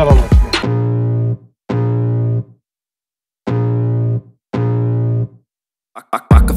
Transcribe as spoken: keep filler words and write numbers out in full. Helal olsun. I, I, I can